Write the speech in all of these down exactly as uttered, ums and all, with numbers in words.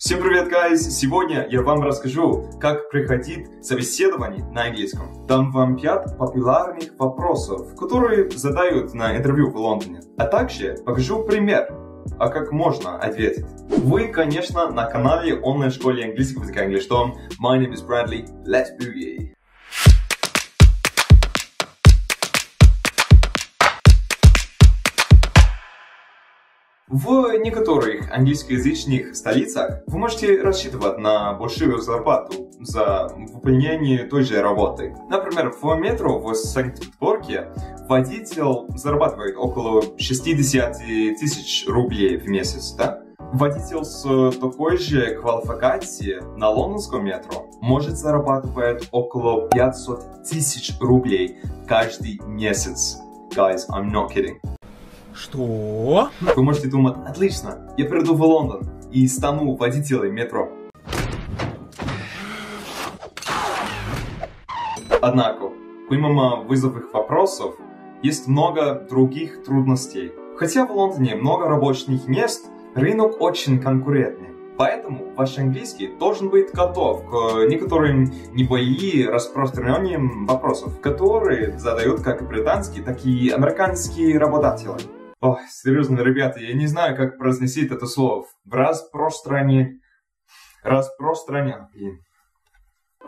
Всем привет, guys! Сегодня я вам расскажу, как проходит собеседование на английском. Дам вам пять популярных вопросов, которые задают на интервью в Лондоне. А также покажу пример, а как можно ответить. Вы, конечно, на канале онлайн-школе английского языка EnglishDom. My name is Bradley. Let's begin. В некоторых английскоязычных столицах вы можете рассчитывать на большую зарплату за выполнение той же работы. Например, в метро в Санкт-Петербурге водитель зарабатывает около шестьдесят тысяч рублей в месяц, да? Водитель с такой же квалификацией на лондонском метро может зарабатывать около пятьсот тысяч рублей каждый месяц. Guys, I'm not kidding. Что? Вы можете думать, отлично, я приду в Лондон и стану водителем метро. Однако, помимо вызовных вопросов, есть много других трудностей. Хотя в Лондоне много рабочих мест, рынок очень конкурентный. Поэтому ваш английский должен быть готов к некоторым небольшим распространенным вопросам, которые задают как британские, так и американские работодатели. Ох, серьезно, ребята, я не знаю, как произносить это слово. Распространение. Распространение. Блин.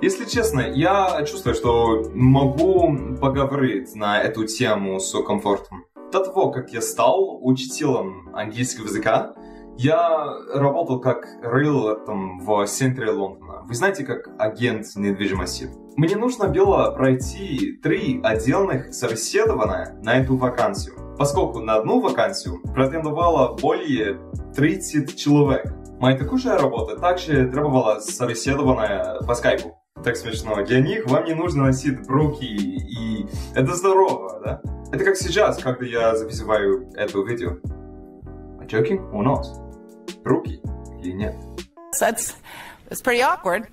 Если честно, я чувствую, что могу поговорить на эту тему с комфортом. До того, как я стал учителем английского языка, я работал как риэлтор в центре Лондона. Вы знаете, как агент недвижимости. Мне нужно было пройти три отдельных собеседования на эту вакансию, поскольку на одну вакансию претендовало более тридцати человек. Моя такая работа также требовала собеседования по скайпу. Так смешно. Для них вам не нужно носить брюки, и это здорово, да? Это как сейчас, когда я записываю это видео. I'm joking or not? Руки или нет? That's, that's pretty awkward,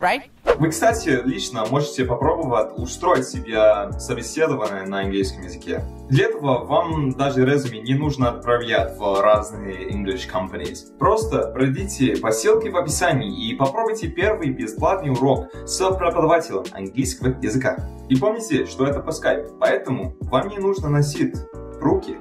right? Вы, кстати, лично можете попробовать устроить себе собеседование на английском языке. Для этого вам даже резюме не нужно отправлять в разные English companies. Просто пройдите по ссылке в описании и попробуйте первый бесплатный урок с преподавателем английского языка. И помните, что это по скайпу, поэтому вам не нужно носить руки.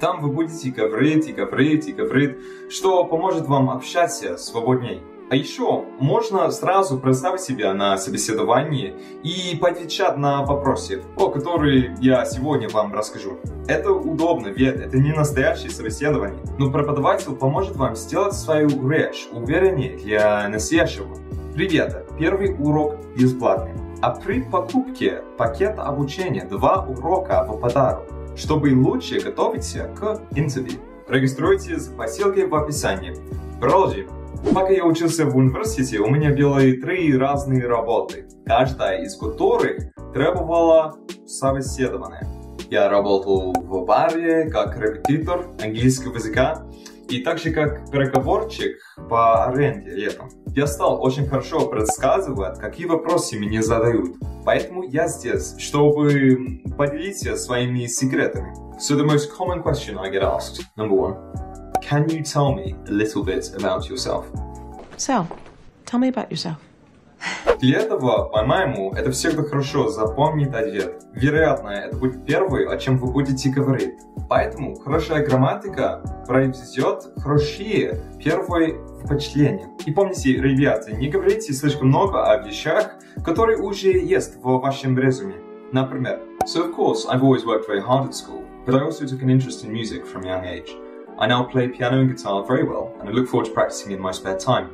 Там вы будете говорить и говорить и говорить, что поможет вам общаться свободней. А еще можно сразу представить себя на собеседовании и отвечать на вопросы, о которых я сегодня вам расскажу. Это удобно, ведь это не настоящее собеседование, но преподаватель поможет вам сделать свою речь увереннее для настоящего. Ребята, первый урок бесплатный, а при покупке пакета обучения два урока в подарок, чтобы лучше готовиться к интервью. Регистрируйтесь по ссылке в описании. Продолжим. Пока я учился в университете, у меня были три разные работы, каждая из которых требовала собеседования. Я работал в баре как репетитор английского языка и также как переговорщик по аренде летом. Я стал очень хорошо предсказывать, какие вопросы мне задают. Поэтому я здесь, чтобы поделиться своими секретами. So the most common question I get asked, number one, can you tell me a little bit about yourself? So, tell me about yourself. Для этого, по-моему, это всегда хорошо запомнить ответ. Вероятно, это будет первое, о чем вы будете говорить. Поэтому хорошая грамматика произведет хорошие первые впечатления. И помните, ребята, не говорите слишком много о вещах, которые уже есть в вашем резюме. Например, so of course, I've always worked very hard at school, but I also took an interest in music from a young age. I now play piano and guitar very well, and I look forward to practicing in my spare time.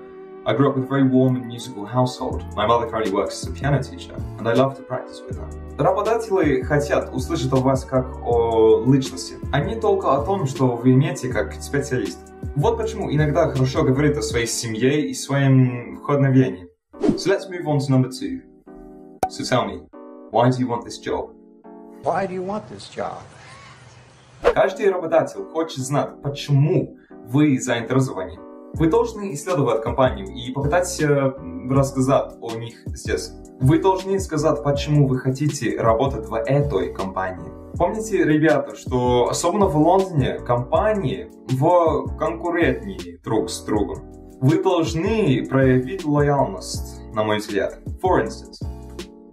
I grew up with a very warm and musical household. My mother currently works as a piano teacher, and I love to practice with her. Работодатели хотят услышать о вас как о личности, а не только о том, что вы имеете как специалист. Вот почему иногда хорошо говорит о своей семье и своем вдохновении. So let's move on to number two. So tell me, why do you want this job? Why do you want this job? Каждый работодатель хочет знать, почему вы заинтересованы. Вы должны исследовать компанию и попытаться рассказать о них здесь. Вы должны сказать, почему вы хотите работать в этой компании. Помните, ребята, что особенно в Лондоне компании в конкурентнее друг с другом. Вы должны проявить лояльность, на мой взгляд. For instance,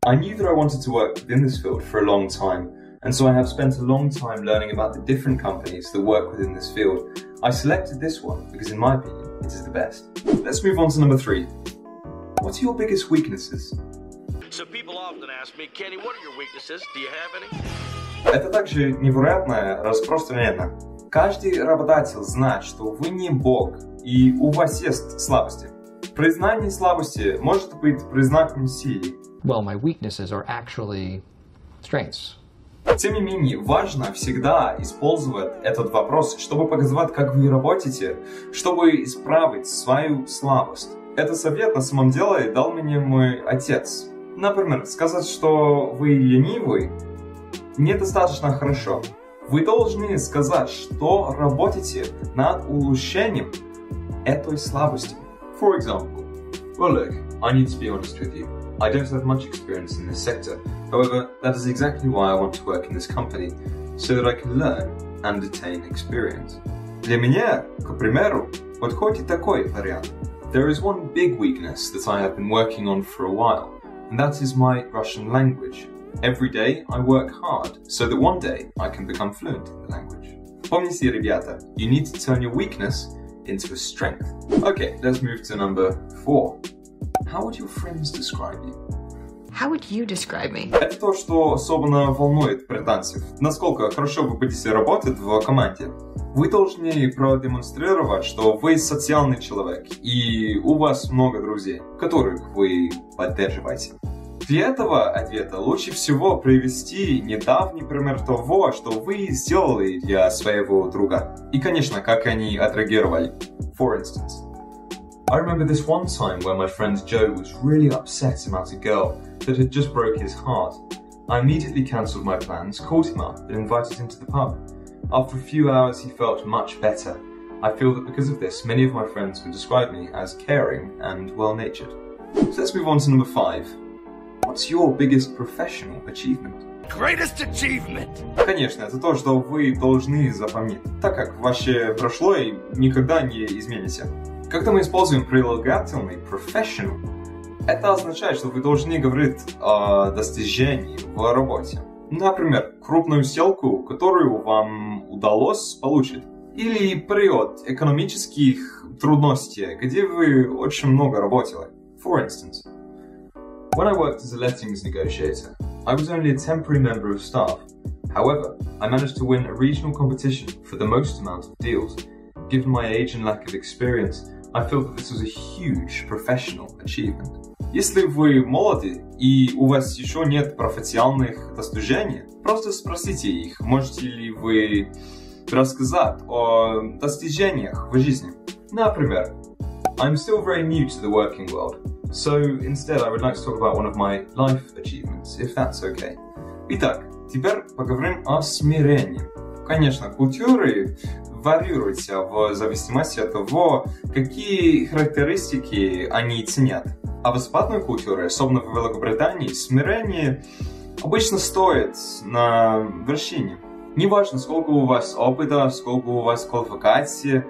I knew that I wanted to work within this field for a long time, and so I have spent a long time learning about the different companies that work within this field. I selected this one because, in my opinion, it is the best. Let's move on to number three. What are your biggest weaknesses? So people often ask me, Kenny, what are your weaknesses? Do you have any? Это также невероятно распространено. Каждый работодатель знает, что вы не бог, и у вас есть слабости. Признание слабости может быть признаком силы. Well, my weaknesses are actually strengths. Тем не менее, важно всегда использовать этот вопрос, чтобы показать, как вы работаете, чтобы исправить свою слабость. Этот совет на самом деле дал мне мой отец. Например, сказать, что вы ленивый, недостаточно хорошо. Вы должны сказать, что работаете над улучшением этой слабости. For example, well look, I need to be honest with you. I don't have much experience in this sector. However, that is exactly why I want to work in this company, so that I can learn and attain experience. Для меня, к примеру, подходит такой вариант. There is one big weakness that I have been working on for a while, and that is my Russian language. Every day I work hard, so that one day I can become fluent in the language. Помните, ребята, you need to turn your weakness into a strength. Okay, let's move to number four. How would your friends describe you? How would you describe me? Это то, что особенно волнует британцев. Насколько хорошо вы будете работать в команде. Вы должны продемонстрировать, что вы социальный человек, и у вас много друзей, которых вы поддерживаете. Для этого ответа лучше всего привести недавний пример того, что вы сделали для своего друга. И, конечно, как они отреагировали. For instance, I remember this one time where my friend Joe was really upset about a girl that had just broke his heart. I immediately cancelled my plans, called him up, and invited him to the pub. After a few hours he felt much better. I feel that because of this, many of my friends would describe me as caring and well-natured. So let's move on to number five. What's your biggest professional achievement? Greatest achievement! Конечно, это то, что вы должны запомнить, так как ваше прошлое никогда не изменится. Когда мы используем прилагательный professional, это означает, что вы должны говорить о достижении в работе. Например, крупную сделку, которую вам удалось получить. Или период экономических трудностей, где вы очень много работали. For instance, when I worked as a lettings negotiator, I was only a temporary member of staff. However, I managed to win a regional competition for the most amount of deals. Given my age and lack of experience, I feel that this was a huge professional achievement. Если вы молоды и у вас еще нет профессиональных достижений, просто спросите их, можете ли вы рассказать о достижениях в жизни. Например, I'm still very new to the working world, so instead I would like to talk about one of my life achievements, if that's okay. Итак, теперь поговорим о смирении. Конечно, культуры варьируются в зависимости от того, какие характеристики они ценят. А в западной культуре, особенно в Великобритании, смирение обычно стоит на вершине. Неважно, сколько у вас опыта, сколько у вас квалификации,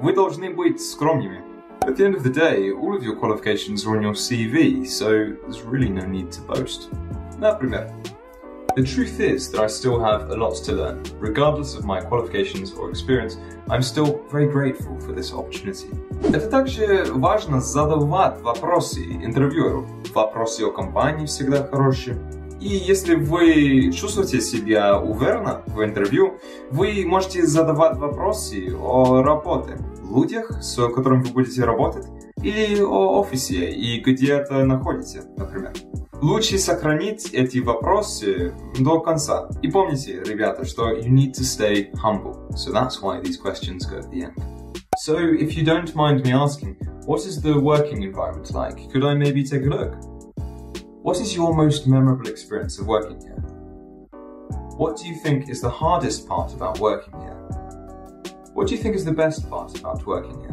вы должны быть скромными. At the end of the day, all of your qualifications are on your си ви, so there's really no need to boast. Например, the truth is that I still have a lot to learn. Regardless of my qualifications or experience, I'm still very grateful for this opportunity. Это также важно задавать вопросы интервьюеру. Вопросы о компании всегда хорошие. И если вы чувствуете себя уверенно в интервью, вы можете задавать вопросы о работе, людях, с которыми вы будете работать, или о офисе и где это находите, например. Лучше сохранить эти вопросы до конца. И помните, ребята, что you need to stay humble. So that's why these questions go at the end. So if you don't mind me asking, what is the working environment like? Could I maybe take a look? What is your most memorable experience of working here? What do you think is the hardest part about working here? What do you think is the best part about working here?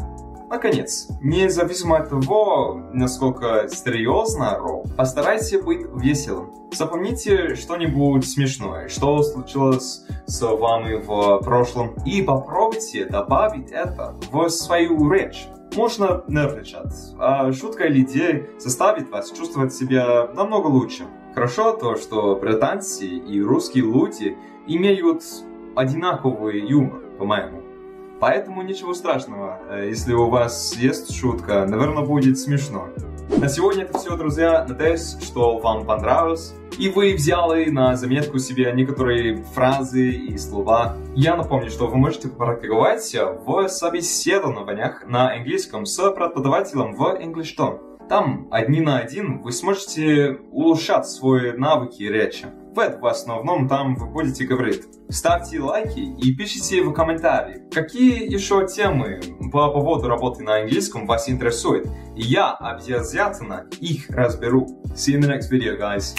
Наконец, независимо от того, насколько серьезно ролл, постарайтесь быть веселым. Запомните что-нибудь смешное, что случилось с вами в прошлом, и попробуйте добавить это в свою речь. можно нервничать, а шутка или идея заставит вас чувствовать себя намного лучше. Хорошо то, что британцы и русские люди имеют одинаковый юмор, по-моему. Поэтому ничего страшного, если у вас есть шутка, наверное, будет смешно. На сегодня это все, друзья. Надеюсь, что вам понравилось и вы взяли на заметку себе некоторые фразы и слова. Я напомню, что вы можете практиковать в собеседованиях на английском с преподавателем в EnglishDom. Там один на один вы сможете улучшать свои навыки речи. В основном там вы будете говорить. Ставьте лайки и пишите в комментарии, какие еще темы по поводу работы на английском вас интересуют. Я обязательно их разберу. See you in the next video, guys.